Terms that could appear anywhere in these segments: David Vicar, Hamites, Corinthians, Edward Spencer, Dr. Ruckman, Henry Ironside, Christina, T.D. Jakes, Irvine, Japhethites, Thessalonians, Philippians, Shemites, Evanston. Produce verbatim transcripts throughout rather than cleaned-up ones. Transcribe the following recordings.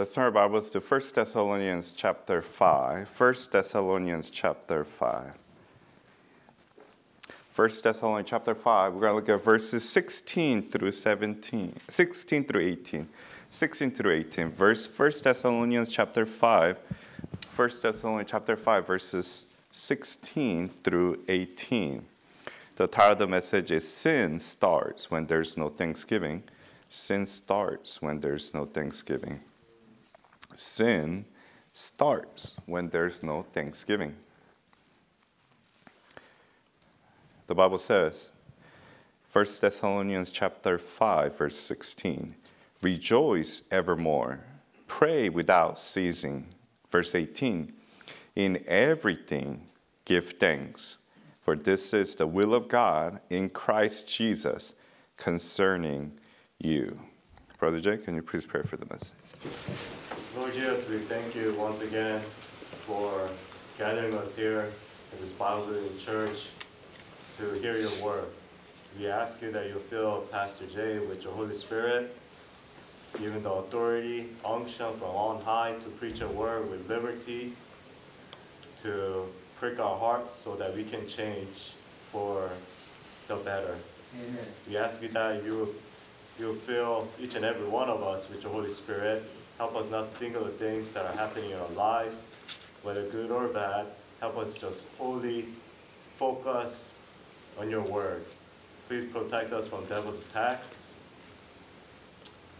Let's turn our Bibles to First Thessalonians chapter five. First Thessalonians chapter five. First Thessalonians chapter five, we're going to look at verses sixteen through seventeen. sixteen through eighteen. sixteen through eighteen. Verse First Thessalonians chapter five. First Thessalonians chapter five, verses sixteen through eighteen. The title of the message is Sin Starts When There's No Thanksgiving. Sin starts when there's no thanksgiving. Sin starts when there's no thanksgiving. The Bible says, First Thessalonians chapter five, verse sixteen, rejoice evermore, pray without ceasing. Verse eighteen, in everything give thanks, for this is the will of God in Christ Jesus concerning you. Brother Jay, can you please pray for the message? Lord Jesus, we thank you once again for gathering us here in this Bible-believing church to hear your word. We ask you that you fill Pastor Jay with your Holy Spirit, given the authority, unction from on high to preach a word with liberty, to prick our hearts so that we can change for the better. Amen. We ask you that you you fill each and every one of us with your Holy Spirit. Help us not to think of the things that are happening in our lives, whether good or bad. Help us just wholly focus on your word. Please protect us from devil's attacks.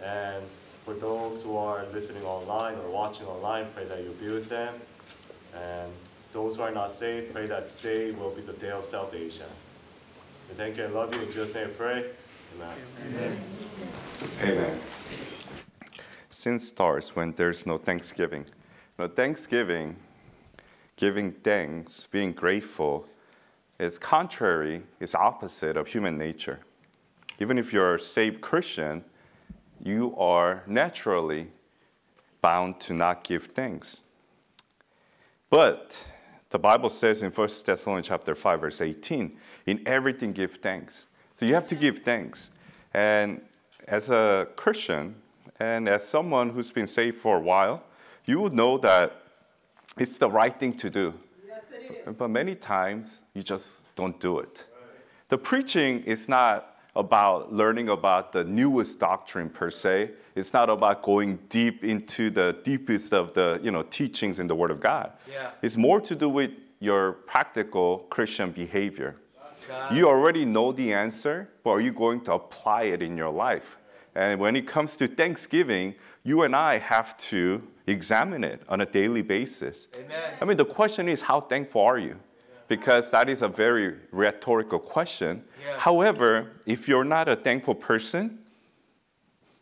And for those who are listening online or watching online, pray that you'll be with them. And those who are not saved, pray that today will be the day of salvation. We thank you and love you. In Jesus' name, pray. Amen. Amen. Amen. Sin starts when there's no thanksgiving. No thanksgiving, giving thanks, being grateful, is contrary, is opposite of human nature. Even if you're a saved Christian, you are naturally bound to not give thanks. But the Bible says in First Thessalonians chapter five, verse eighteen, in everything give thanks. So you have to give thanks. And as a Christian, and as someone who's been saved for a while, you would know that it's the right thing to do. Yes, it is. But many times, you just don't do it. Right. The preaching is not about learning about the newest doctrine per se. It's not about going deep into the deepest of the you know, teachings in the Word of God. Yeah. It's more to do with your practical Christian behavior. You already know the answer, but are you going to apply it in your life? And when it comes to Thanksgiving, you and I have to examine it on a daily basis. Amen. I mean, the question is, how thankful are you? Because that is a very rhetorical question. Yeah. However, if you're not a thankful person,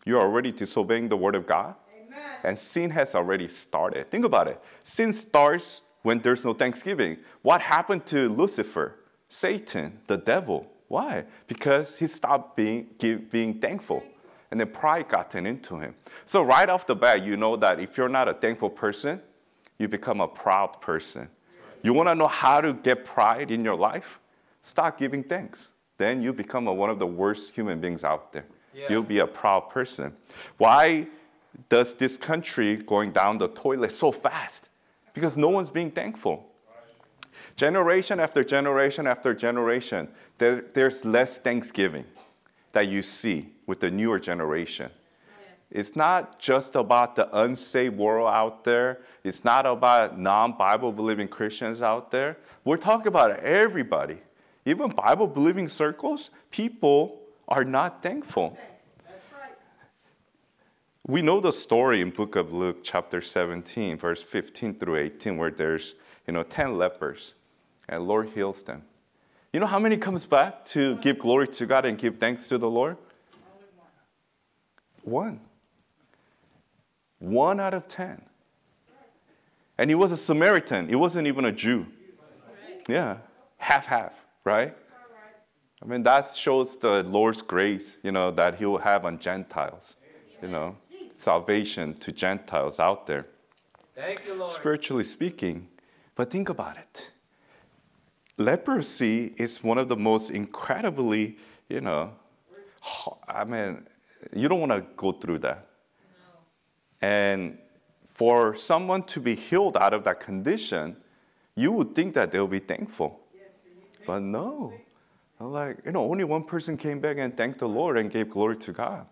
you're already disobeying the Word of God. Amen. And sin has already started. Think about it. Sin starts when there's no thanksgiving. What happened to Lucifer? Satan, the devil. Why? Because he stopped being, give, being thankful. And then pride got into him. So right off the bat, you know that if you're not a thankful person, you become a proud person. You want to know how to get pride in your life? Stop giving thanks. Then you become a, one of the worst human beings out there. Yes. You'll be a proud person. Why does this country going down the toilet so fast? Because no one's being thankful. Generation after generation after generation, there, there's less thanksgiving that you see with the newer generation. Yeah. It's not just about the unsaved world out there. It's not about non-Bible-believing Christians out there. We're talking about everybody. Even Bible-believing circles, people are not thankful. Okay. That's right. We know the story in book of Luke, chapter seventeen, verse fifteen through eighteen, where there's you know, ten lepers, and Lord heals them. You know how many comes back to give glory to God and give thanks to the Lord? One. One out of ten. And he was a Samaritan. He wasn't even a Jew. Yeah, half-half, right? I mean, that shows the Lord's grace, you know, that he will have on Gentiles, you know, salvation to Gentiles out there. Thank you, Lord. Spiritually speaking, but think about it. Leprosy is one of the most incredibly, you know, I mean, you don't want to go through that. No. And for someone to be healed out of that condition, you would think that they'll be thankful. But no. I'm like, you know, only one person came back and thanked the Lord and gave glory to God.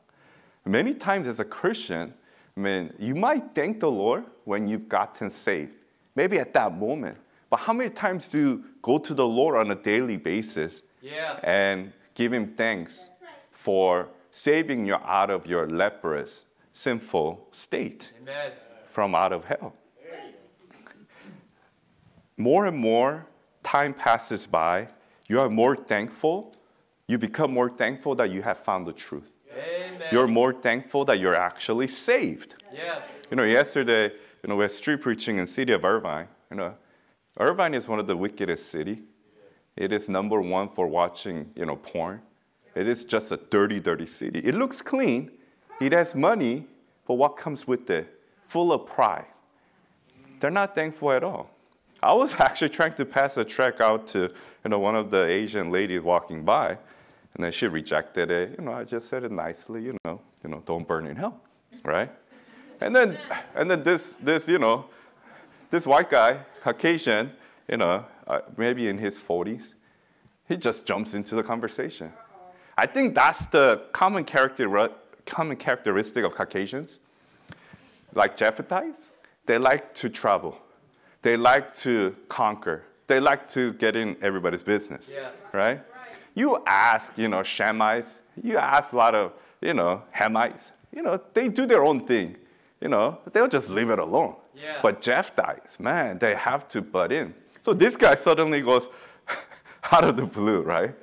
Many times as a Christian, I mean, you might thank the Lord when you've gotten saved, maybe at that moment. But how many times do you go to the Lord on a daily basis yeah. and give Him thanks for saving you out of your leprous, sinful state Amen. From out of hell? More and more time passes by. You are more thankful. You become more thankful that you have found the truth. Amen. You're more thankful that you're actually saved. Yes. You know, yesterday, you know, we had street preaching in the city of Irvine. You know, Irvine is one of the wickedest cities. It is number one for watching, you know, porn. It is just a dirty, dirty city. It looks clean. It has money, but what comes with it? Full of pride. They're not thankful at all. I was actually trying to pass a tract out to, you know, one of the Asian ladies walking by, and then she rejected it. You know, I just said it nicely, you know, you know, don't burn in hell, right? And then, and then this, this, you know, this white guy, Caucasian, you know, uh, maybe in his forties, he just jumps into the conversation. I think that's the common character, common characteristic of Caucasians, like Japhethites. They like to travel. They like to conquer. They like to get in everybody's business, yes. right? You ask, you know, Shemites. You ask a lot of, you know, Hamites. You know, they do their own thing. You know, they'll just leave it alone. Yeah. But Japhethites, man, they have to butt in. So this guy suddenly goes out of the blue, right?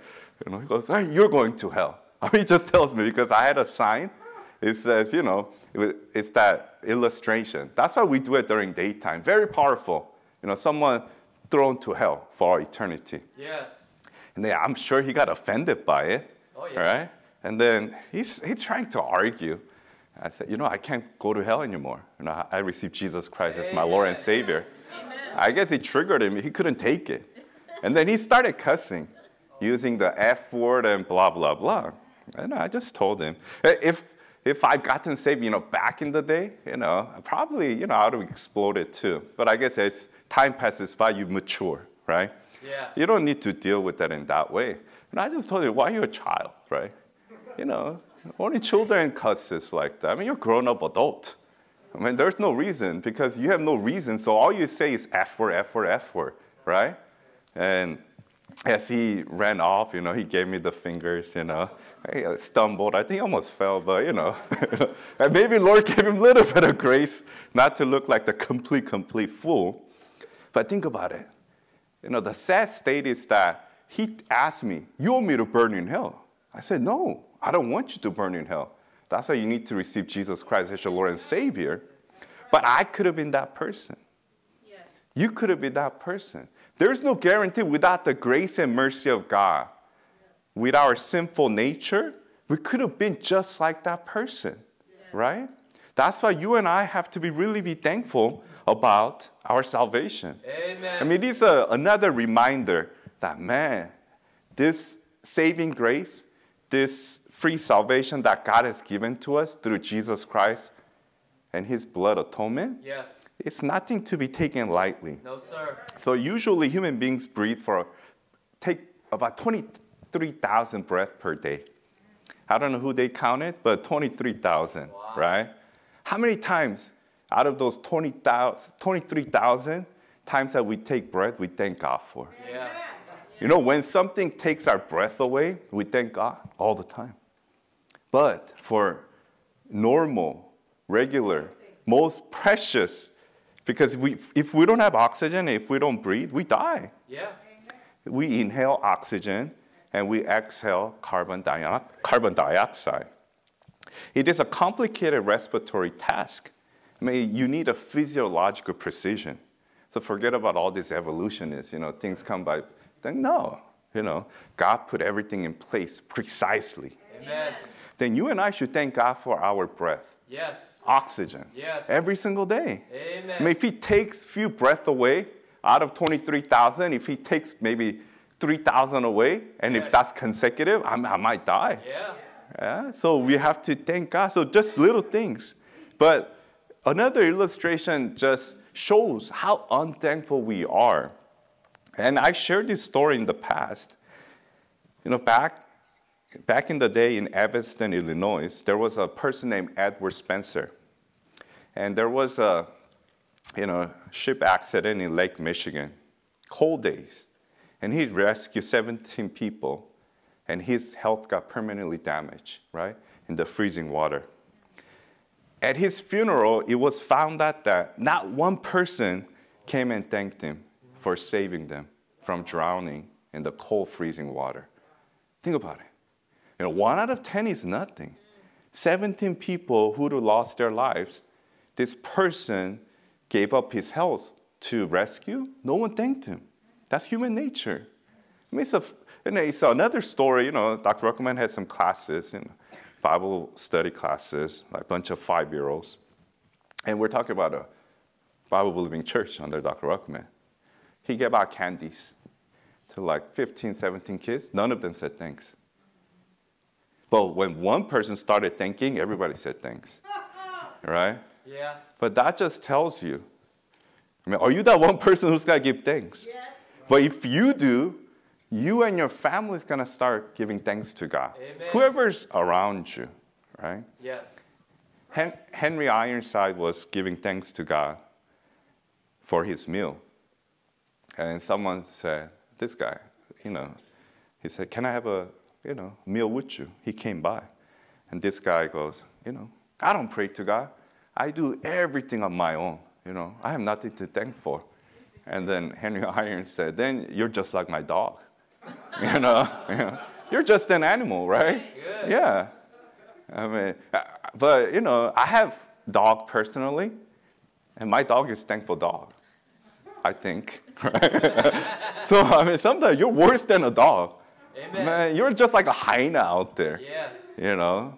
You know, he goes, hey, you're going to hell. I mean, he just tells me because I had a sign. It says, you know, it's that illustration. That's why we do it during daytime. Very powerful. You know, someone thrown to hell for eternity. Yes. And then I'm sure he got offended by it, oh, yeah. right? And then he's, he's trying to argue. I said, you know, I can't go to hell anymore. You know, I received Jesus Christ Amen. As my Lord and Savior. Amen. I guess it triggered him. He couldn't take it. And then he started cussing, using the F word and blah, blah, blah. And I just told him, if, if I'd gotten saved, you know, back in the day, you know, probably, you know, I would have exploded too. But I guess as time passes by, you mature, right? Yeah. You don't need to deal with that in that way. And I just told you, why are you a child, right? You know, only children cusses like that. I mean, you're a grown-up adult. I mean, there's no reason because you have no reason. So all you say is F word, F word, F word, right? And as he ran off, you know, he gave me the fingers, you know. I stumbled. I think he almost fell, but, you know. And maybe Lord gave him a little bit of grace not to look like the complete, complete fool. But think about it. You know, the sad state is that he asked me, you want me to burn in hell? I said, no, I don't want you to burn in hell. That's why you need to receive Jesus Christ as your Lord and Savior. But I could have been that person. Yes. You could have been that person. There's no guarantee without the grace and mercy of God. With our sinful nature, we could have been just like that person, yeah. right? That's why you and I have to be really be thankful about our salvation. Amen. I mean, it is a, another reminder that, man, this saving grace, this free salvation that God has given to us through Jesus Christ and His blood atonement, yes. it's nothing to be taken lightly. No, sir. So usually human beings breathe for, take about twenty-three thousand breaths per day. I don't know who they counted, but twenty-three thousand, wow. right? How many times out of those twenty-three thousand times that we take breath, we thank God for? Yeah. You know, when something takes our breath away, we thank God all the time. But for normal, regular, most precious, because we, if we don't have oxygen, if we don't breathe, we die. Yeah. We inhale oxygen, and we exhale carbon dioxide. It is a complicated respiratory task. I mean, you need a physiological precision. So forget about all these evolutionists, you know, things come by. Then no, you know, God put everything in place precisely. Amen. Then you and I should thank God for our breath. Yes. Oxygen. Yes. Every single day. Amen. I mean, if He takes few breaths away out of twenty-three thousand, if He takes maybe three thousand away, and yeah. if that's consecutive, I'm, I might die. Yeah. yeah. So we have to thank God. So just little things. But Another illustration just shows how unthankful we are. And I shared this story in the past. You know, back, back in the day in Evanston, Illinois, there was a person named Edward Spencer. And there was a you know, ship accident in Lake Michigan, cold days. And he rescued seventeen people, and his health got permanently damaged, right, in the freezing water. At his funeral, it was found out that not one person came and thanked him for saving them from drowning in the cold, freezing water. Think about it. You know, one out of ten is nothing. seventeen people who would have lost their lives, this person gave up his health to rescue. No one thanked him. That's human nature. I mean, it's, a, you know, it's another story. You know, Doctor Ruckman has some classes, you know, Bible study classes, like a bunch of five-year-olds. And we're talking about a Bible-believing church under Doctor Ruckman. He gave out candies to like fifteen, seventeen kids. None of them said thanks. But when one person started thanking, everybody said thanks, right? Yeah. But that just tells you, I mean, are you that one person who's got to give thanks? Yes. But if you do, you and your family is going to start giving thanks to God. Amen. Whoever's around you, right? Yes. Hen Henry Ironside was giving thanks to God for his meal. And someone said, this guy, you know, he said, can I have a, you know, meal with you? He came by. And this guy goes, you know, I don't pray to God. I do everything on my own, you know. I have nothing to thank for. And then Henry Irons said, then you're just like my dog. you, know, you know, you're just an animal, right? Good. Yeah. I mean, but, you know, I have dog personally, and my dog is thankful dog, I think. Right? So, I mean, sometimes you're worse than a dog. Amen. Man, you're just like a hyena out there. Yes. You know?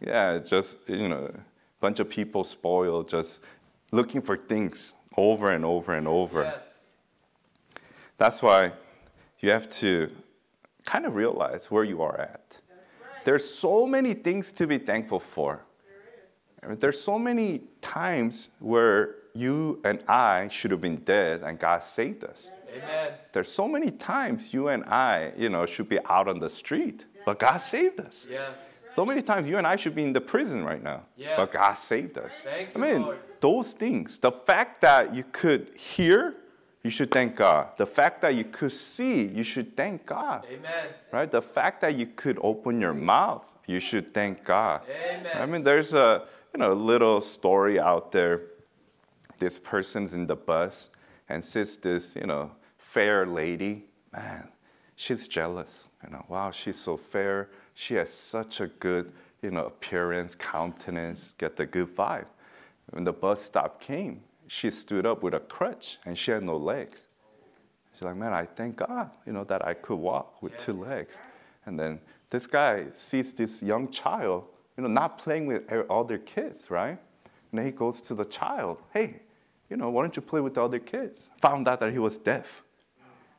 Yeah, yeah, just, you know. Bunch of people spoiled, just looking for things over and over and over. Yes. That's why you have to kind of realize where you are at. Right. There's so many things to be thankful for. There is. I mean, there's so many times where you and I should have been dead and God saved us. Amen. There's so many times you and I, you know, should be out on the street, but God saved us. Yes. So many times you and I should be in the prison right now, yes, but God saved us. Thank I mean, Lord. Those things, the fact that you could hear, you should thank God. The fact that you could see, you should thank God. Amen. Right? The fact that you could open your mouth, you should thank God. Amen. I mean, there's a you know little story out there. This person's in the bus and sees this you know fair lady. Man, she's jealous. You know, wow, she's so fair. She has such a good, you know, appearance, countenance, get the good vibe. When the bus stop came, she stood up with a crutch, and she had no legs. She's like, man, I thank God, you know, that I could walk with yes. two legs. And then this guy sees this young child, you know, not playing with other kids, right? And then he goes to the child, hey, you know, why don't you play with the other kids? Found out that he was deaf.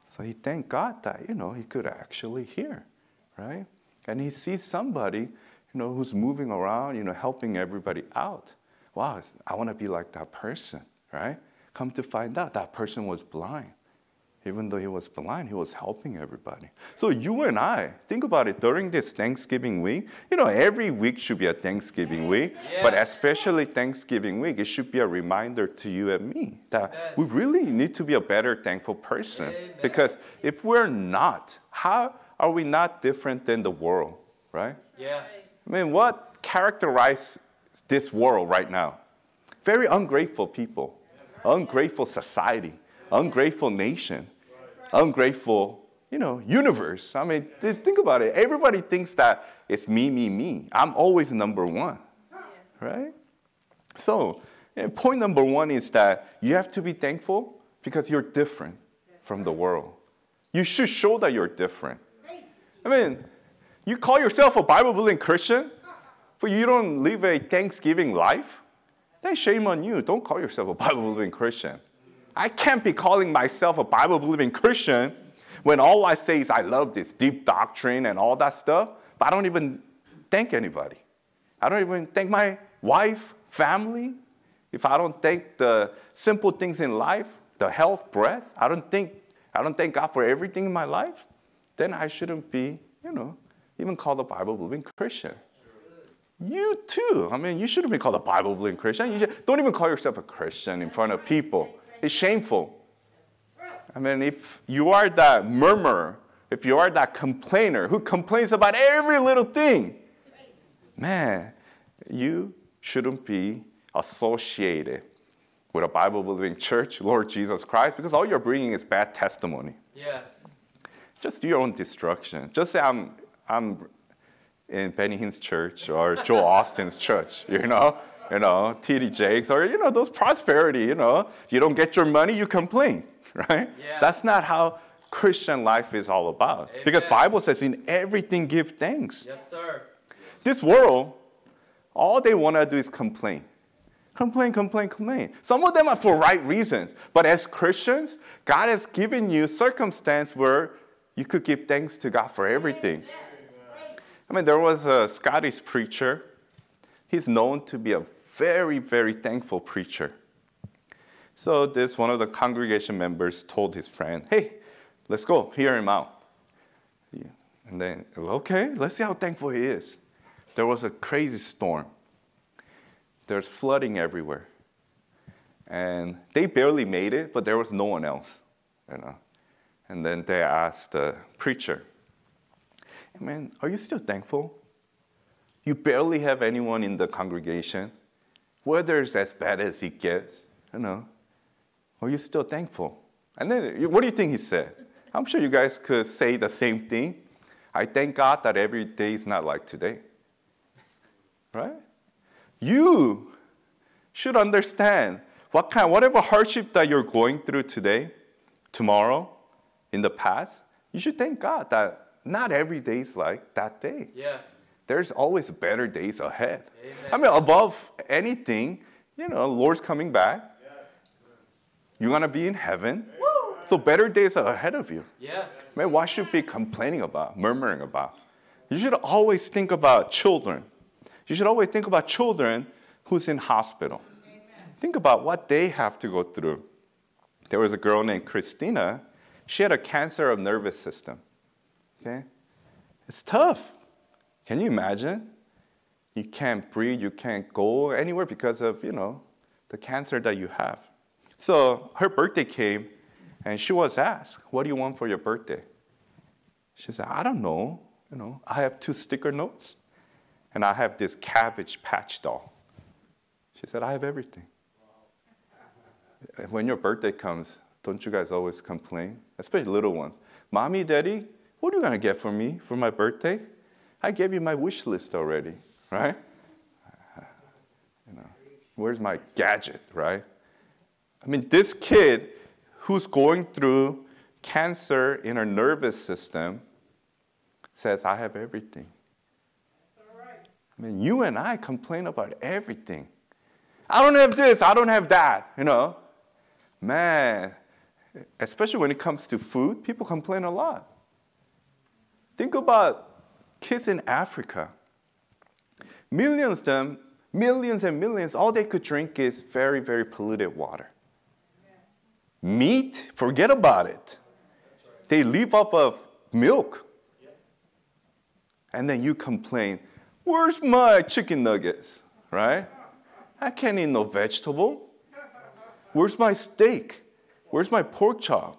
So he thanked God that, you know, he could actually hear, right? And he sees somebody, you know, who's moving around, you know, helping everybody out. Wow, I want to be like that person, right? Come to find out, that person was blind. Even though he was blind, he was helping everybody. So you and I, think about it, during this Thanksgiving week, you know, every week should be a Thanksgiving week, yeah. but especially Thanksgiving week, it should be a reminder to you and me that Amen. We really need to be a better thankful person. Amen. Because if we're not, how... are we not different than the world, right? Yeah. I mean, what characterizes this world right now? Very ungrateful people, ungrateful society, ungrateful nation, ungrateful, you know, universe. I mean, think about it. Everybody thinks that it's me, me, me. I'm always number one, right? So, you know, point number one is that you have to be thankful because you're different from the world. You should show that you're different. I mean, you call yourself a Bible-believing Christian, but you don't live a Thanksgiving life? Then shame on you. Don't call yourself a Bible-believing Christian. I can't be calling myself a Bible-believing Christian when all I say is I love this deep doctrine and all that stuff, but I don't even thank anybody. I don't even thank my wife, family, If I don't take the simple things in life, the health, breath, I don't think, I don't thank God for everything in my life, then I shouldn't be, you know, even called a Bible-believing Christian. You too. I mean, you shouldn't be called a Bible-believing Christian. You just, don't even call yourself a Christian in front of people. It's shameful. I mean, if you are that murmurer, if you are that complainer who complains about every little thing, man, you shouldn't be associated with a Bible-believing church, Lord Jesus Christ, because all you're bringing is bad testimony. Yes. Just do your own destruction. Just say, I'm, I'm in Benny Hinn's church or Joel Austin's church, you know, you know, T D Jakes, or, you know, those prosperity, you know, you don't get your money, you complain, right? Yeah. That's not how Christian life is all about. Amen. Because Bible says in everything give thanks. Yes, sir. This world, all they want to do is complain. Complain, complain, complain. Some of them are for right reasons. But as Christians, God has given you circumstance where you could give thanks to God for everything. I mean, there was a Scottish preacher. He's known to be a very, very thankful preacher. So this one of the congregation members told his friend, hey, let's go, hear him out. Yeah. And then, okay, let's see how thankful he is. There was a crazy storm. There's flooding everywhere. And they barely made it, but there was no one else, you know. And then they asked the preacher, hey, man, are you still thankful? You barely have anyone in the congregation. Weather's as bad as it gets, you know. Are you still thankful? And then, what do you think he said? I'm sure you guys could say the same thing. I thank God that every day is not like today, right? You should understand what kind, whatever hardship that you're going through today, tomorrow, in the past, you should thank God that not every day is like that day. Yes. There's always better days ahead. Amen. I mean, above anything, you know, Lord's coming back. Yes. You're going to be in heaven. Woo. So better days are ahead of you. Yes. Man, what should be complaining about, murmuring about? You should always think about children. You should always think about children who's in hospital. Amen. Think about what they have to go through. There was a girl named Christina. She had a cancer of nervous system. Okay? It's tough. Can you imagine? You can't breathe. You can't go anywhere because of, you know, the cancer that you have. So her birthday came, and she was asked, what do you want for your birthday? She said, I don't know. You know, I have two sticker notes. And I have this Cabbage Patch doll. She said, I have everything. Wow. When your birthday comes, don't you guys always complain? Especially little ones. Mommy, Daddy, what are you going to get for me for my birthday? I gave you my wish list already, right? You know, where's my gadget, right? I mean, this kid who's going through cancer in her nervous system says, I have everything. I mean, you and I complain about everything. I don't have this, I don't have that, you know. Man, especially when it comes to food, people complain a lot. Think about kids in Africa. Millions of them, millions and millions, all they could drink is very, very polluted water. Meat, forget about it. They live off of milk. And then you complain, where's my chicken nuggets, right? I can't eat no vegetable. Where's my steak? Where's my pork chop?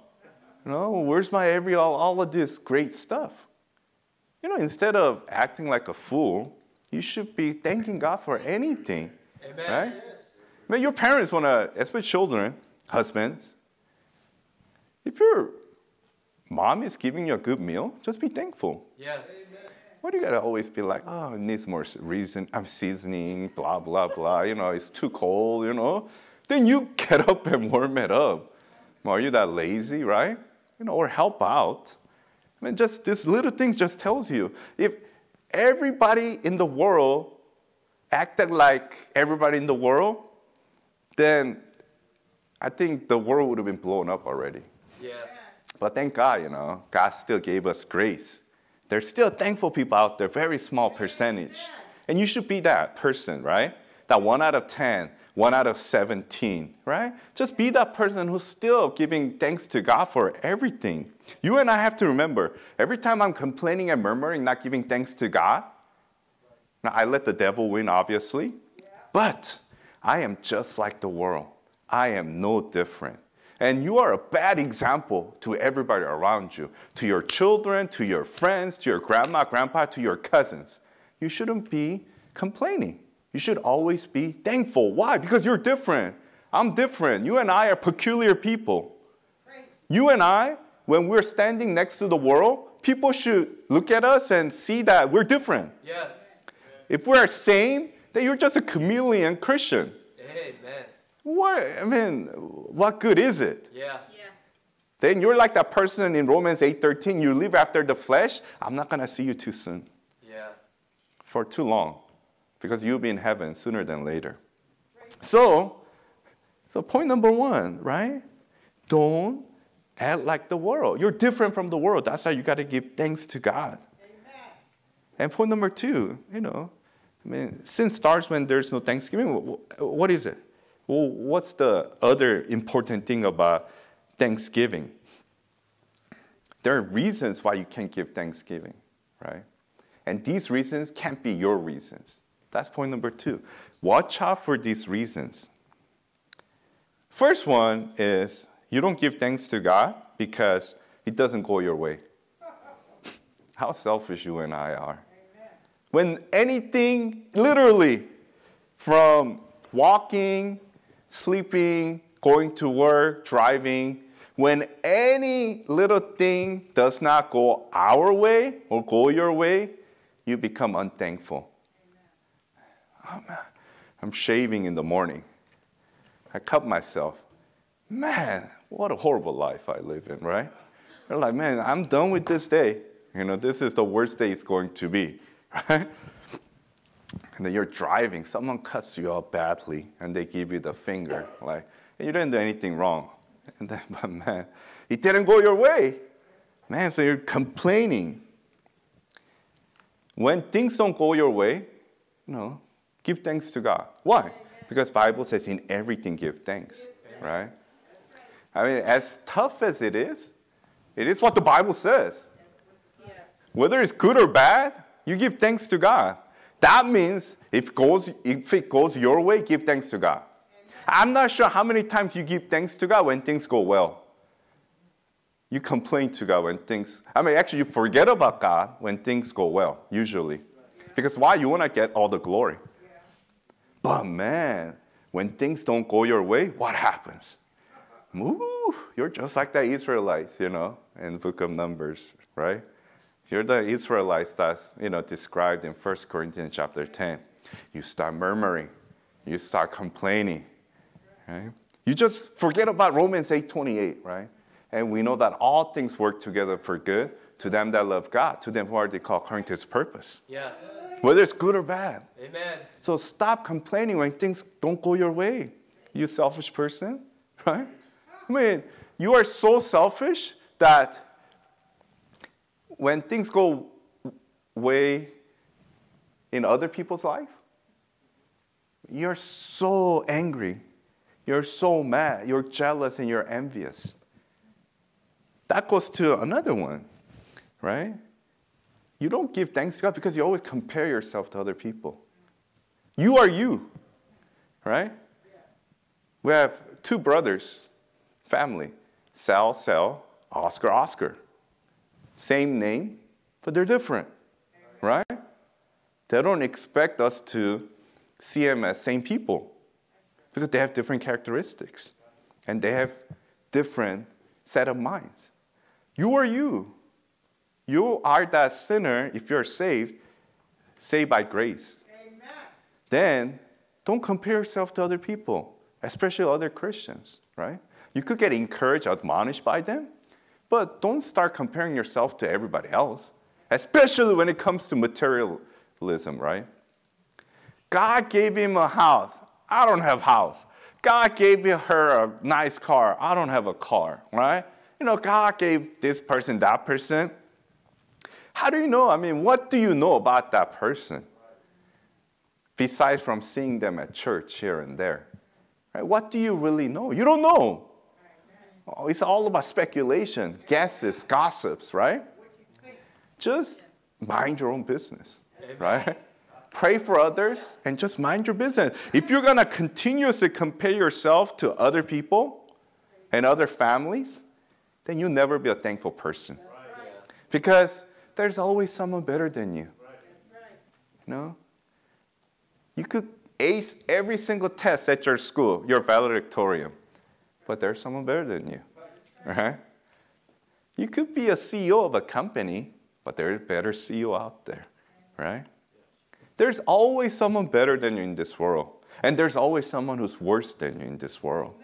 You know, where's my every, all, all of this great stuff? You know, instead of acting like a fool, you should be thanking God for anything, Amen. Right? I mean, your parents want to, especially children, husbands, if your mom is giving you a good meal, just be thankful. Yes. Amen. Why do you gotta always be like, oh, it needs more reason, I'm seasoning, blah, blah, blah, you know, it's too cold, you know? Then you get up and warm it up. Are you that lazy, right? You know, or help out. I mean, just this little thing just tells you, if everybody in the world acted like everybody in the world, then I think the world would have been blown up already. Yes. But thank God, you know, God still gave us grace. There's still thankful people out there, very small percentage. And you should be that person, right? That one out of ten one out of seventeen, right? Just be that person who's still giving thanks to God for everything. You and I have to remember, every time I'm complaining and murmuring, not giving thanks to God, now I let the devil win, obviously, yeah. But I am just like the world. I am no different. And you are a bad example to everybody around you, to your children, to your friends, to your grandma, grandpa, to your cousins. You shouldn't be complaining. You should always be thankful. Why? Because you're different. I'm different. You and I are peculiar people. Right. You and I, when we're standing next to the world, people should look at us and see that we're different. Yes. If we're same, then you're just a chameleon Christian. Amen. What, I mean, what good is it? Yeah. Yeah. Then you're like that person in Romans eight thirteen. You live after the flesh. I'm not going to see you too soon. Yeah. For too long. Because you'll be in heaven sooner than later. Right. So, so point number one, right? Don't act like the world. You're different from the world. That's how you got to give thanks to God. Amen. And point number two, you know, I mean, sin starts when there's no thanksgiving. What is it? Well, what's the other important thing about thanksgiving? There are reasons why you can't give thanksgiving, right? And these reasons can't be your reasons. That's point number two. Watch out for these reasons. First one is you don't give thanks to God because it doesn't go your way. How selfish you and I are. Amen. When anything, literally, from walking, sleeping, going to work, driving, when any little thing does not go our way or go your way, you become unthankful. Oh, man, I'm shaving in the morning. I cut myself. Man, what a horrible life I live in, right? They're like, man, I'm done with this day. You know, this is the worst day it's going to be, right? And then you're driving. Someone cuts you up badly, and they give you the finger. Like, you didn't do anything wrong. And then, but man, it didn't go your way. Man, so you're complaining. When things don't go your way, you know, give thanks to God. Why? Because the Bible says in everything give thanks, right? I mean, as tough as it is, it is what the Bible says. Whether it's good or bad, you give thanks to God. That means if it goes, if it goes your way, give thanks to God. I'm not sure how many times you give thanks to God when things go well. You complain to God when things, I mean, actually you forget about God when things go well, usually. Because why? You want to get all the glory. But man, when things don't go your way, what happens? Ooh, you're just like the Israelites, you know, in the book of Numbers, right? You're the Israelites that's, you know, described in First Corinthians chapter ten. You start murmuring. You start complaining, right? You just forget about Romans eight twenty-eight, right? And we know that all things work together for good to them that love God, to them who are they called according to His purpose. Yes. Whether it's good or bad. Amen. So stop complaining when things don't go your way. You selfish person, right? I mean, you are so selfish that when things go way in other people's life, you're so angry. You're so mad. You're jealous and you're envious. That goes to another one. Right? You don't give thanks to God because you always compare yourself to other people. You are you, right? Yeah. We have two brothers, family, Sal, Sal, Oscar, Oscar. Same name, but they're different, right? They don't expect us to see them as same people because they have different characteristics and they have different set of minds. You are you. You are that sinner, if you're saved, saved by grace. Amen. Then don't compare yourself to other people, especially other Christians, right? You could get encouraged, admonished by them, but don't start comparing yourself to everybody else, especially when it comes to materialism, right? God gave him a house. I don't have a house. God gave her a nice car. I don't have a car, right? You know, God gave this person, that person. How do you know? I mean, what do you know about that person? Besides from seeing them at church here and there, Right? What do you really know? You don't know. Oh, it's all about speculation, guesses, gossips, right? Just mind your own business, right? Pray for others and just mind your business. If you're going to continuously compare yourself to other people and other families, then you'll never be a thankful person. Because there's always someone better than you. No? You could ace every single test at your school, your valedictorian, but there's someone better than you, right? You could be a C E O of a company, but there's a better C E O out there, right? There's always someone better than you in this world, and there's always someone who's worse than you in this world.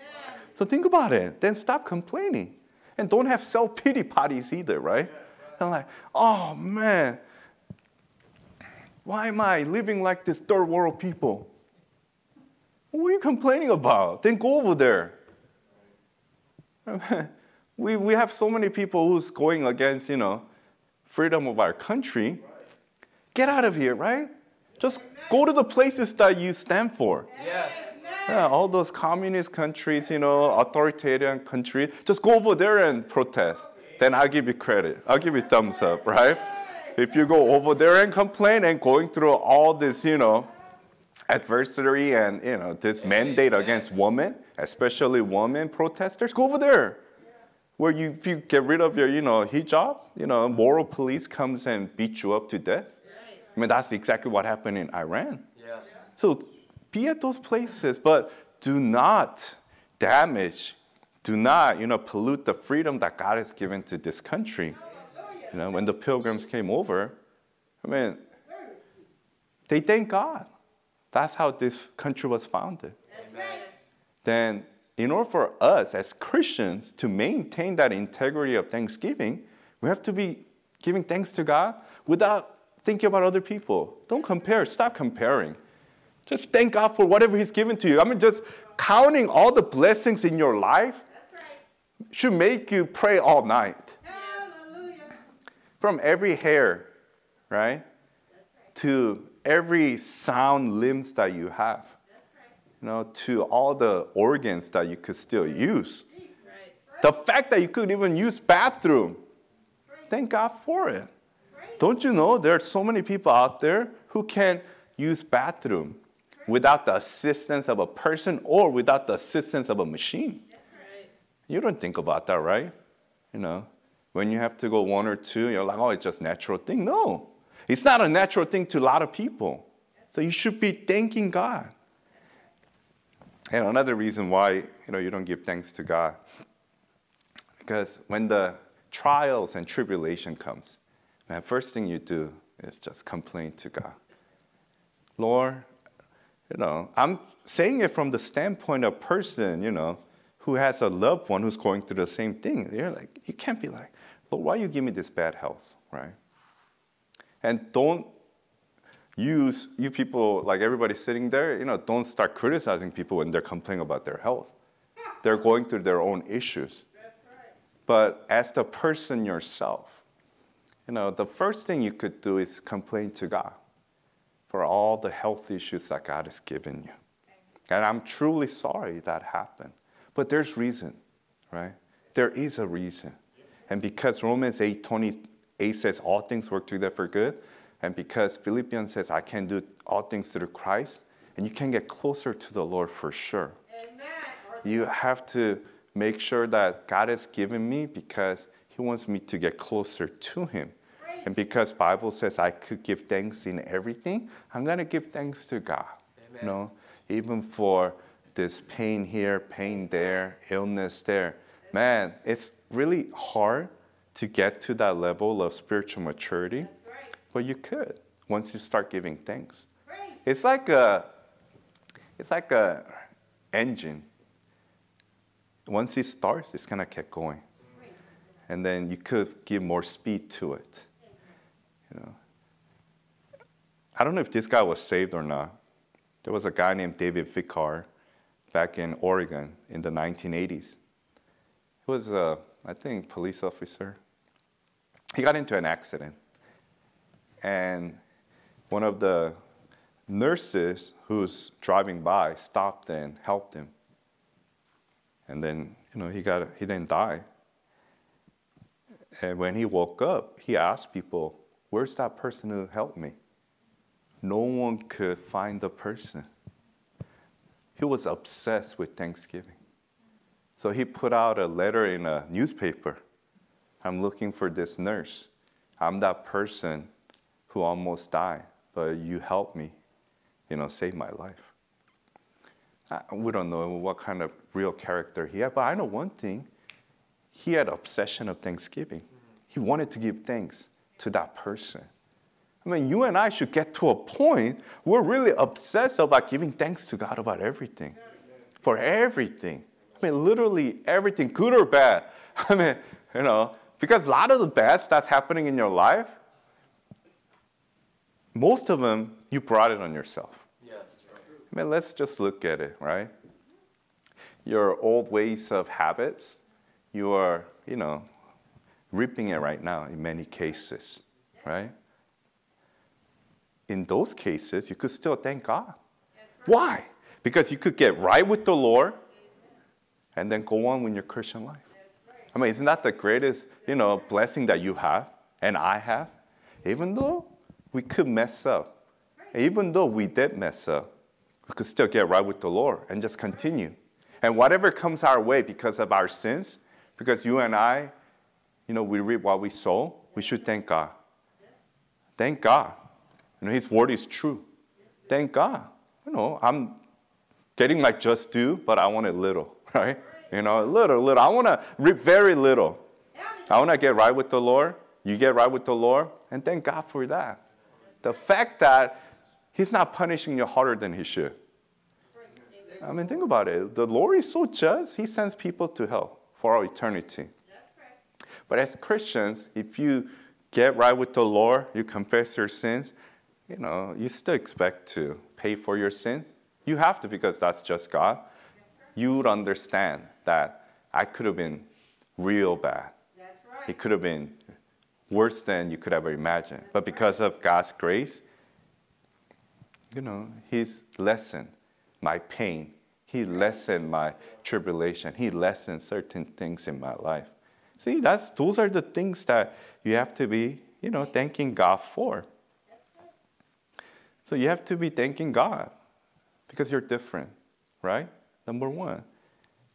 So think about it. Then stop complaining, and don't have self-pity parties either, right? And like, oh, man, why am I living like this third world people? What are you complaining about? Then go over there. We, we have so many people who's going against, you know, freedom of our country. Get out of here, right? Just go to the places that you stand for. Yes. Yeah, all those communist countries, you know, authoritarian countries, just go over there and protest. Then I'll give you credit. I'll give you thumbs up, right? If you go over there and complain and going through all this, you know, adversity and, you know, this mandate against women, especially women protesters, go over there. Where you, if you get rid of your, you know, hijab, you know, moral police comes and beat you up to death. I mean, that's exactly what happened in Iran. Yes. So be at those places, but do not damage, do not, you know, pollute the freedom that God has given to this country. You know, when the pilgrims came over, I mean, they thank God. That's how this country was founded. Amen. Then, in order for us as Christians to maintain that integrity of thanksgiving, we have to be giving thanks to God without thinking about other people. Don't compare. Stop comparing. Just thank God for whatever He's given to you. I mean, just counting all the blessings in your life should make you pray all night. Hallelujah. From every hair, right, to every sound limbs that you have, you know, to all the organs that you could still use. The fact that you couldn't even use bathroom, thank God for it. Don't you know there are so many people out there who can use bathroom without the assistance of a person or without the assistance of a machine? Right. You don't think about that, right? You know, when you have to go one or two, you're like, oh, it's just a natural thing. No, it's not a natural thing to a lot of people. So you should be thanking God. And another reason why, you know, you don't give thanks to God, because when the trials and tribulation comes, man, first thing you do is just complain to God. Lord, you know, I'm saying it from the standpoint of a person, you know, who has a loved one who's going through the same thing. You're like, you can't be like, Lord, why you give me this bad health, right? And don't use, you people, like everybody sitting there, you know, don't start criticizing people when they're complaining about their health. They're going through their own issues. That's right. But as the person yourself, you know, the first thing you could do is complain to God for all the health issues that God has given you. And I'm truly sorry that happened. But there's reason, right? There is a reason. And because Romans eight twenty-eight says all things work together for good, and because Philippians says I can do all things through Christ, and you can get closer to the Lord for sure. Amen. You have to make sure that God has given me because He wants me to get closer to Him. And because the Bible says I could give thanks in everything, I'm going to give thanks to God. Amen. You know, even for this pain here, pain there, illness there. Man, it's really hard to get to that level of spiritual maturity. Right. But you could once you start giving thanks. Right. It's like a, it's like a engine. Once it starts, it's going to get going. Right. And then you could give more speed to it. You know, I don't know if this guy was saved or not. There was a guy named David Vicar back in Oregon in the nineteen eighties. He was, a, I think, police officer. He got into an accident. And one of the nurses who's driving by stopped and helped him. And then, you know, he got, he didn't die. And when he woke up, he asked people, where's that person who helped me? No one could find the person. He was obsessed with Thanksgiving. So he put out a letter in a newspaper. I'm looking for this nurse. I'm that person who almost died, but you helped me, you know, save my life. I, we don't know what kind of real character he had, but I know one thing. He had an obsession of Thanksgiving. He wanted to give thanks to that person. I mean, you and I should get to a point where we're really obsessed about giving thanks to God about everything, for everything. I mean, literally everything, good or bad. I mean, you know, because a lot of the bad that's happening in your life, most of them, you brought it on yourself. Yes, right. I mean, let's just look at it, right? Your old ways of habits, you are, you know, reaping it right now in many cases, right? In those cases, you could still thank God. Right. Why? Because you could get right with the Lord and then go on with your Christian life. Right. I mean, isn't that the greatest, you know, blessing that you have and I have? Even though we could mess up, right. Even though we did mess up, we could still get right with the Lord and just continue. And whatever comes our way because of our sins, because you and I, you know, we reap what we sow, we should thank God. Thank God. You know, his word is true. Thank God. You know, I'm getting my just due, but I want it little, right? You know, a little, little. I want to reap very little. I want to get right with the Lord. You get right with the Lord, and thank God for that. The fact that he's not punishing you harder than he should. I mean, think about it. The Lord is so just, he sends people to hell for all eternity. But as Christians, if you get right with the Lord, you confess your sins, you know, you still expect to pay for your sins. You have to, because that's just God. You would understand that I could have been real bad. That's right. It could have been worse than you could ever imagine. That's but because right. of God's grace, you know, he's lessened my pain. He lessened my tribulation. He lessened certain things in my life. See, that's, those are the things that you have to be, you know, thanking God for. So you have to be thanking God because you're different, right? Number one,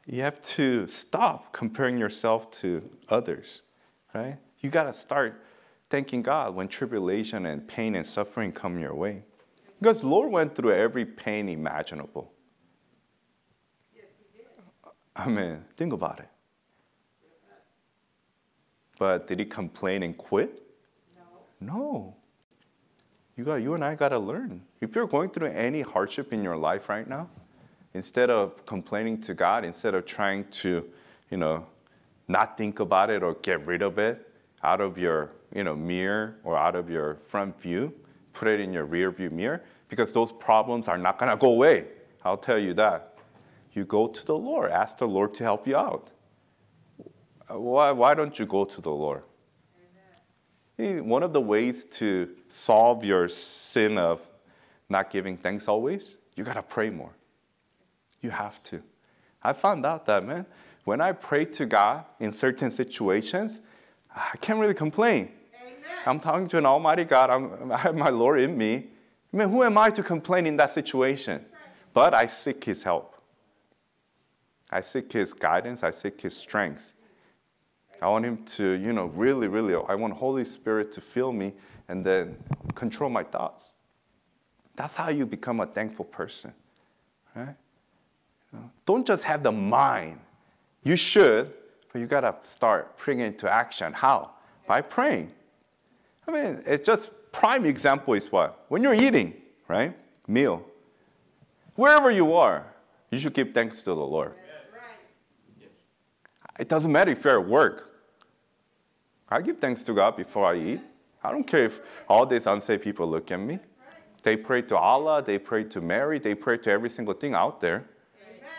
you have to stop comparing yourself to others, right? You got to start thanking God when tribulation and pain and suffering come your way. Because the Lord went through every pain imaginable. I mean, think about it. But did he complain and quit? No. No. You got, you and I got to learn. If you're going through any hardship in your life right now, instead of complaining to God, instead of trying to, you know, not think about it or get rid of it out of your, you know, mirror or out of your front view, put it in your rear view mirror, because those problems are not going to go away. I'll tell you that. You go to the Lord. Ask the Lord to help you out. Why, why don't you go to the Lord? One of the ways to solve your sin of not giving thanks always, you got to pray more. You have to. I found out that, man, when I pray to God in certain situations, I can't really complain. Amen. I'm talking to an almighty God. I'm, I have my Lord in me. I mean, who am I to complain in that situation? But I seek his help. I seek his guidance. I seek his strength. I want him to, you know, really, really, I want Holy Spirit to fill me and then control my thoughts. That's how you become a thankful person, right? You know, don't just have the mind. You should, but you got to start putting it into action. How? By praying. I mean, it's just, prime example is what? When you're eating, right? Meal. Wherever you are, you should give thanks to the Lord. It doesn't matter if you're at work. I give thanks to God before I eat. I don't care if all these unsafe people look at me. They pray to Allah. They pray to Mary. They pray to every single thing out there. Amen.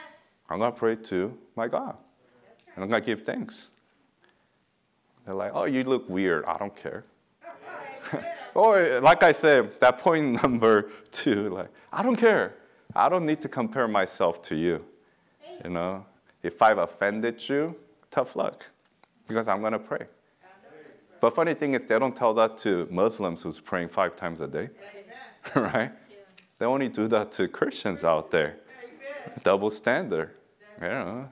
I'm going to pray to my God. And I'm going to give thanks. They're like, oh, you look weird. I don't care. Or like I said, that point number two, like, I don't care. I don't need to compare myself to you. You know? If I've offended you, tough luck, because I'm going to pray. But funny thing is, they don't tell that to Muslims who's praying five times a day, right? Yeah. They only do that to Christians out there. Double standard. You know,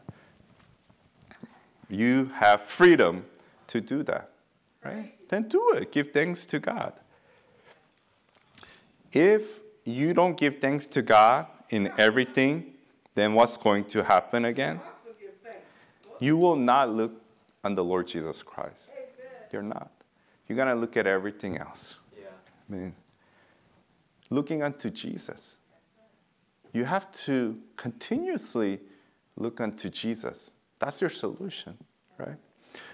you have freedom to do that, right? right? Then do it. Give thanks to God. If you don't give thanks to God in everything, then what's going to happen again? You will not look on the Lord Jesus Christ. You're not. You're going to look at everything else. Yeah. I mean, looking unto Jesus. You have to continuously look unto Jesus. That's your solution, right?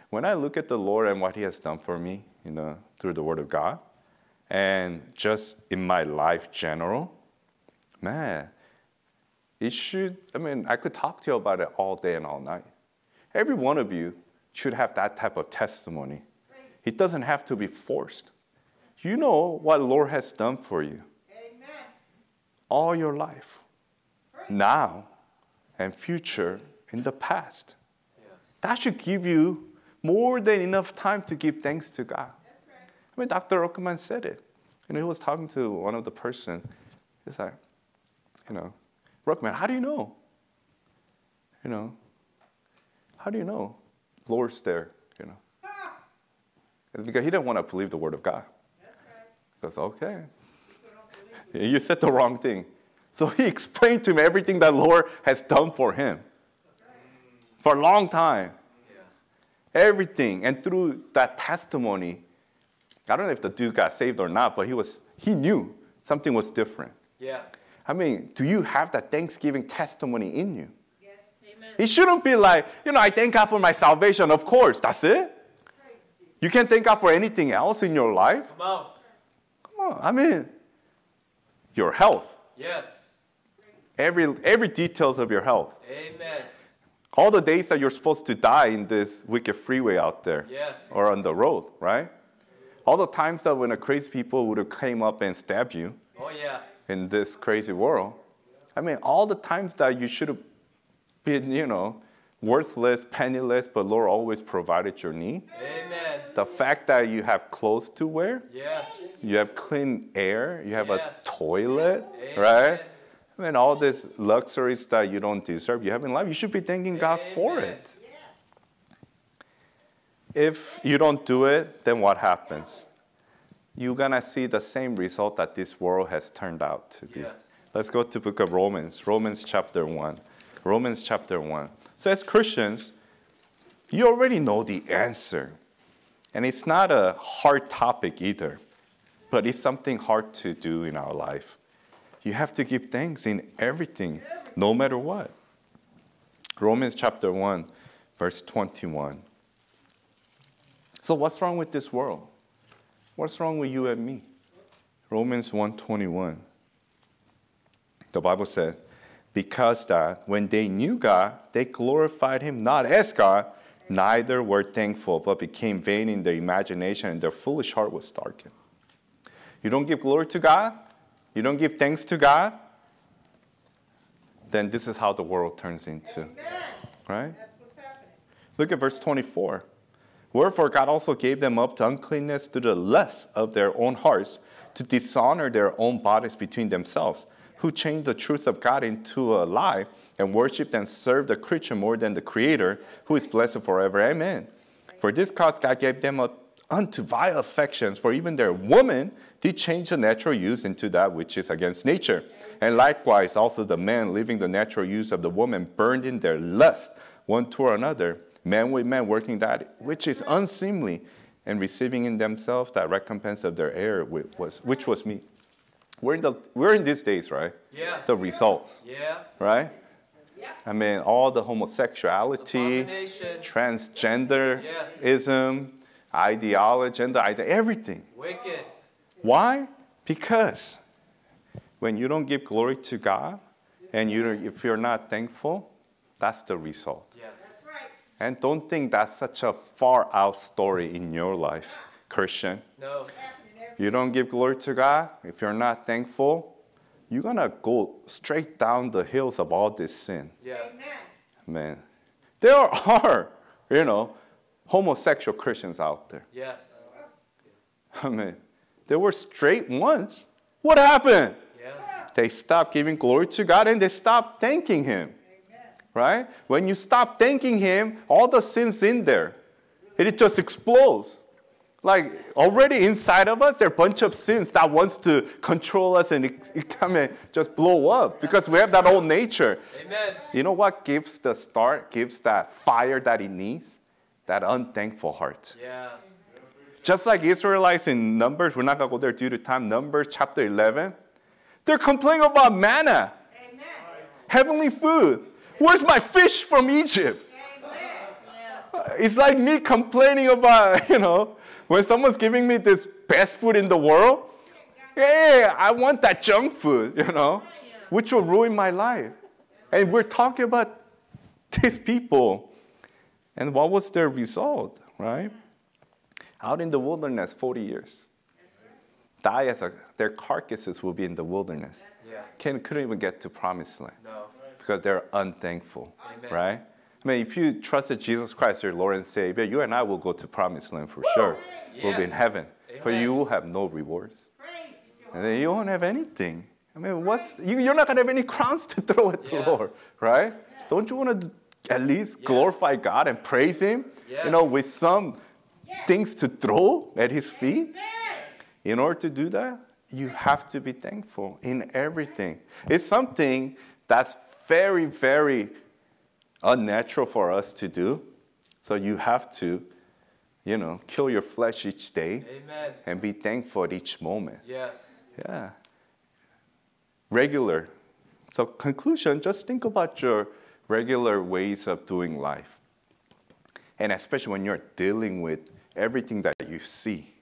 When I look at the Lord and what he has done for me, you know, through the Word of God, and just in my life general, man, it should, I mean, I could talk to you about it all day and all night. Every one of you should have that type of testimony. It doesn't have to be forced. You know what the Lord has done for you. Amen. All your life, now and future, in the past. Yes. That should give you more than enough time to give thanks to God. That's right. I mean, Doctor Ruckman said it. And he was talking to one of the person. He's like, you know, Ruckman, how do you know? You know, how do you know? Lord's there, you know. Ah! It's because he didn't want to believe the Word of God. That's right. Because, okay, you, you said the wrong thing. So he explained to him everything that Lord has done for him. For a long time, yeah. Everything, and through that testimony, I don't know if the dude got saved or not, but he was—he knew something was different. Yeah. I mean, do you have that Thanksgiving testimony in you? Yes, amen. It shouldn't be like, you know, I thank God for my salvation. Of course, that's it. You can't thank God for anything else in your life. Come on. Come on. I mean, your health. Yes. Every every details of your health. Amen. All the days that you're supposed to die in this wicked freeway out there, yes, or on the road, right? All the times that when a crazy people would have came up and stabbed you, oh, yeah, in this crazy world. I mean, all the times that you should have been, you know, worthless, penniless, but Lord always provided your need. Amen. The fact that you have clothes to wear, yes, you have clean air, you have, yes, a toilet, amen, right? I mean, all these luxuries that you don't deserve, you have in life, you should be thanking God for it. If you don't do it, then what happens? You're going to see the same result that this world has turned out to be. Yes. Let's go to the book of Romans, Romans chapter one. Romans chapter one. So as Christians, you already know the answer. And it's not a hard topic either, but it's something hard to do in our life. You have to give thanks in everything, no matter what. Romans chapter one, verse twenty-one. So what's wrong with this world? What's wrong with you and me? Romans one twenty-one. The Bible says, because that when they knew God, they glorified him not as God, neither were thankful, but became vain in their imagination, and their foolish heart was darkened. You don't give glory to God? You don't give thanks to God, then this is how the world turns into. Amen. Right? That's what's happening. Look at verse twenty-four. Wherefore God also gave them up to uncleanness through the lust of their own hearts, to dishonor their own bodies between themselves, who changed the truth of God into a lie, and worshipped and served the creature more than the Creator, who is blessed forever. Amen. For this cause God gave them up unto vile affections, for even their woman did change the natural use into that which is against nature. And likewise also the man, leaving the natural use of the woman, burned in their lust one toward another, man with man, working that which is unseemly, and receiving in themselves that recompense of their error, which was meet. We're in, the, we're in these days, right? Yeah. The results. Yeah. Right? Yeah. I mean, all the homosexuality, transgenderism, yes, ideology, gender ideology, everything. Wicked. Why? Because when you don't give glory to God, and you don't, if you're not thankful, that's the result. Yes. That's right. And don't think that's such a far out story in your life, Christian. No. You don't give glory to God, if you're not thankful, you're going to go straight down the hills of all this sin. Yes. Amen. Man, There are, you know, homosexual Christians out there. Yes. I mean, there were straight ones. What happened? Yeah. They stopped giving glory to God and they stopped thanking Him. Amen. Right? When you stop thanking Him, all the sin's in there. It just explodes. Like, already inside of us, there are a bunch of sins that wants to control us and it, it, I mean, just blow up because we have that old nature. Amen. You know what gives the start, gives that fire that it needs? That unthankful heart. Yeah. Just like Israelites in Numbers, we're not going to go there due to time, Numbers chapter eleven. They're complaining about manna, Amen. Heavenly food. Where's my fish from Egypt? Amen. It's like me complaining about, you know, when someone's giving me this best food in the world, hey, I want that junk food, you know, which will ruin my life. And we're talking about these people. And what was their result, right? Out in the wilderness, forty years. Die as a, their carcasses will be in the wilderness. Yeah. Can, couldn't even get to promised land. No. Because they're unthankful, Amen. Right? I mean, if you trusted Jesus Christ, your Lord and Savior, you and I will go to promised land for sure. Yeah. We'll be in heaven. Amen. For you will have no rewards. Praise. And then you won't have anything. I mean, what's, you, you're not going to have any crowns to throw at yeah. the Lord, right? Yeah. Don't you want to at least yes. glorify God and praise Him, yes. you know, with some yes. things to throw at His feet? Amen. In order to do that, you have to be thankful in everything. It's something that's very, very unnatural for us to do, so you have to, you know, kill your flesh each day Amen. And be thankful at each moment. Yes. Yeah. Regular. So conclusion, just think about your regular ways of doing life. And especially when you're dealing with everything that you see,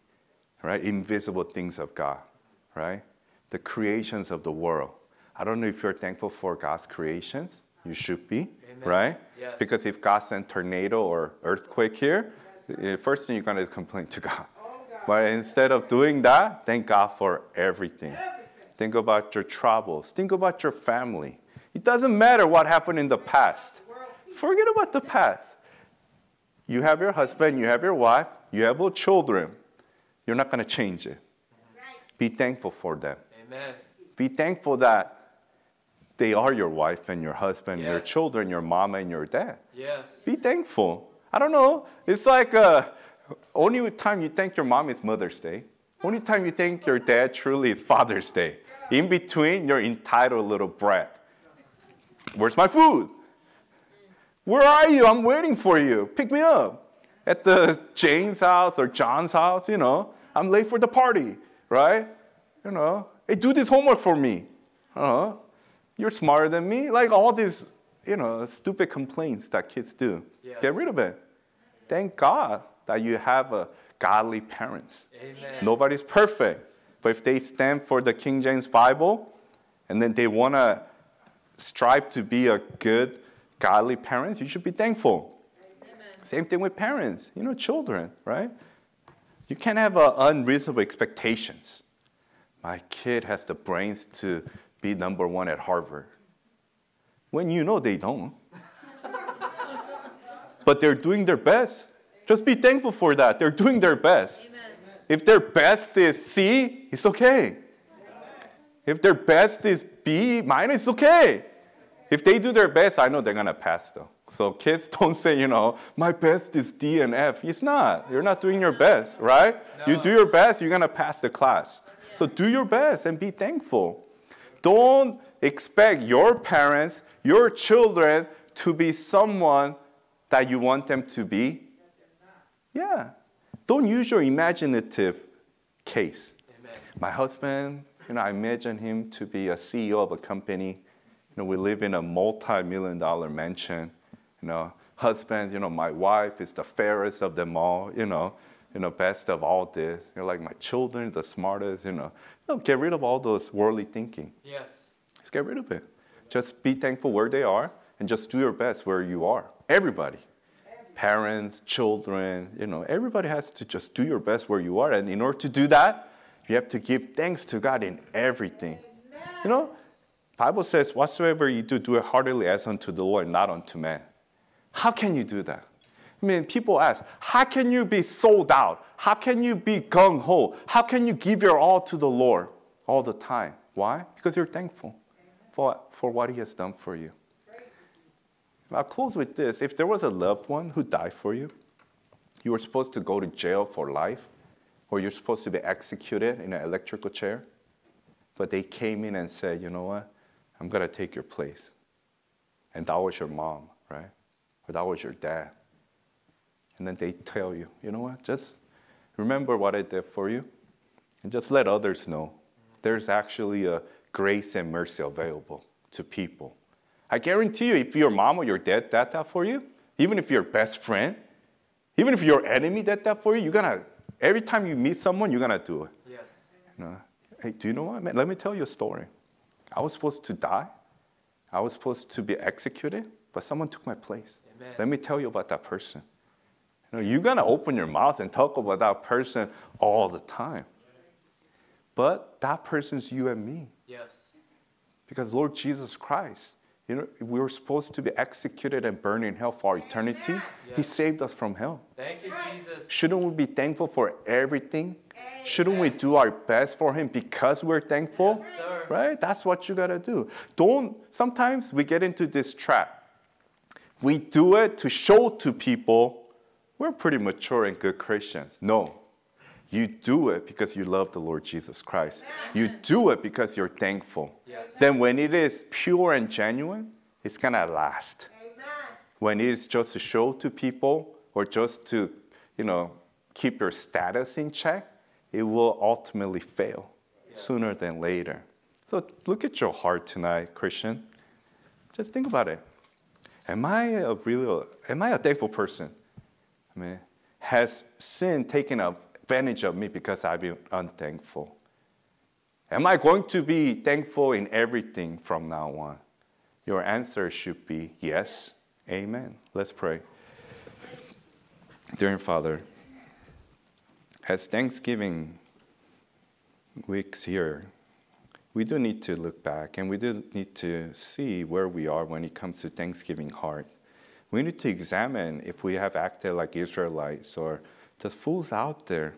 right? Invisible things of God, right? The creations of the world. I don't know if you're thankful for God's creations. You should be, Amen. Right? Yes. Because if God sent tornado or earthquake here, the first thing you're going to complain to God. Oh, God. But instead of doing that, thank God for everything. everything. Think about your troubles. Think about your family. It doesn't matter what happened in the past. Forget about the past. You have your husband, you have your wife, you have little children. You're not going to change it. Right. Be thankful for them. Amen. Be thankful that they are your wife and your husband, yes. your children, your mama and your dad. Yes. Be thankful. I don't know. It's like uh, only time you thank your mom is Mother's Day. Only time you thank your dad truly is Father's Day. In between, you're entitled little brat. Where's my food? Where are you? I'm waiting for you. Pick me up. At the Jane's house or John's house, you know. I'm late for the party, right? You know. Hey, do this homework for me. Uh-huh. You're smarter than me. Like all these, you know, stupid complaints that kids do. Yeah. Get rid of it. Thank God that you have a godly parents. Amen. Nobody's perfect. But if they stand for the King James Bible and then they want to strive to be a good, godly parents, you should be thankful. Amen. Same thing with parents, you know, children, right? You can't have uh, unreasonable expectations. My kid has the brains to be number one at Harvard. When you know they don't. But they're doing their best. Just be thankful for that. They're doing their best. Amen. If their best is C, it's okay. If their best is B minus, it's okay. If they do their best, I know they're going to pass though. So kids don't say, you know, my best is D and F. It's not. You're not doing your best, right? No. You do your best, you're going to pass the class. Yeah. So do your best and be thankful. Don't expect your parents, your children, to be someone that you want them to be. Yeah. Don't use your imaginative case. Amen. My husband, you know, I imagine him to be a C E O of a company. You know, we live in a multi-million dollar mansion. You know, husband, you know, my wife is the fairest of them all. You know, you know, best of all this. You're like my children, the smartest. You know. No, get rid of all those worldly thinking. Yes. Just get rid of it. Just be thankful where they are and just do your best where you are. Everybody. Everybody. Parents, children, you know, everybody has to just do your best where you are. And in order to do that, you have to give thanks to God in everything. Amen. You know, Bible says, whatsoever you do, do it heartily as unto the Lord, not unto man. How can you do that? I mean, people ask, how can you be sold out? How can you be gung-ho? How can you give your all to the Lord all the time? Why? Because you're thankful for, for what he has done for you. I'll close with this. If there was a loved one who died for you, you were supposed to go to jail for life, or you're supposed to be executed in an electrical chair, but they came in and said, you know what, I'm going to take your place. And that was your mom, right? Or that was your dad. And then they tell you, you know what, just remember what I did for you, and just let others know there's actually a grace and mercy available to people. I guarantee you, if your mom or your dad did that for you, even if your best friend, even if your enemy did that for you, you're gonna, every time you meet someone, you're gonna do it. Yes. You know, hey, do you know what? Man, let me tell you a story. I was supposed to die. I was supposed to be executed, but someone took my place. Amen. Let me tell you about that person. You know, you're gonna open your mouth and talk about that person all the time. But that person's you and me. Yes. Because Lord Jesus Christ, you know, we were supposed to be executed and burned in hell for eternity. Yes. He saved us from hell. Thank you, Jesus. Shouldn't we be thankful for everything? Amen. Shouldn't we do our best for him because we're thankful? Yes, sir. Right? That's what you got to do. Don't, sometimes we get into this trap. We do it to show to people we're pretty mature and good Christians. No. You do it because you love the Lord Jesus Christ. You do it because you're thankful. Yes. Then when it is pure and genuine, it's going to last. Amen. When it is just to show to people or just to, you know, keep your status in check, it will ultimately fail yes. sooner than later. So look at your heart tonight, Christian. Just think about it. Am I a really, am I a thankful person? I mean, has sin taken up advantage of me because I've been unthankful? Am I going to be thankful in everything from now on? Your answer should be yes. Amen. Let's pray. Dear Father, as Thanksgiving weeks here, we do need to look back and we do need to see where we are when it comes to Thanksgiving heart. We need to examine if we have acted like Israelites or the fools out there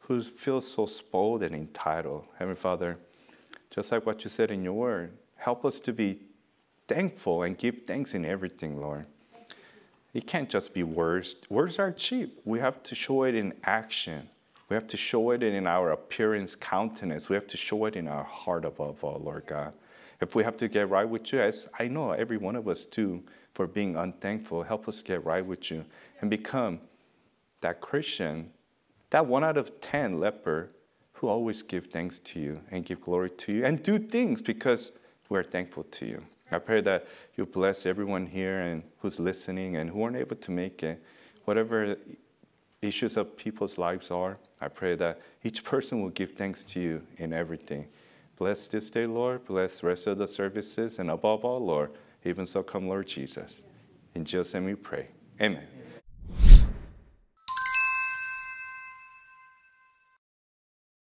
who feel so spoiled and entitled. Heavenly Father, just like what you said in your word, help us to be thankful and give thanks in everything, Lord. It can't just be words. Words are cheap. We have to show it in action. We have to show it in our appearance, countenance. We have to show it in our heart above all, Lord God. If we have to get right with you, as I know every one of us do for being unthankful, help us get right with you and become that Christian, that one out of ten leper who always give thanks to you and give glory to you and do things because we're thankful to you. I pray that you bless everyone here and who's listening and who aren't able to make it. Whatever issues of people's lives are, I pray that each person will give thanks to you in everything. Bless this day, Lord. Bless the rest of the services. And above all, Lord, even so come, Lord Jesus. In Jesus' name we pray. Amen. Amen.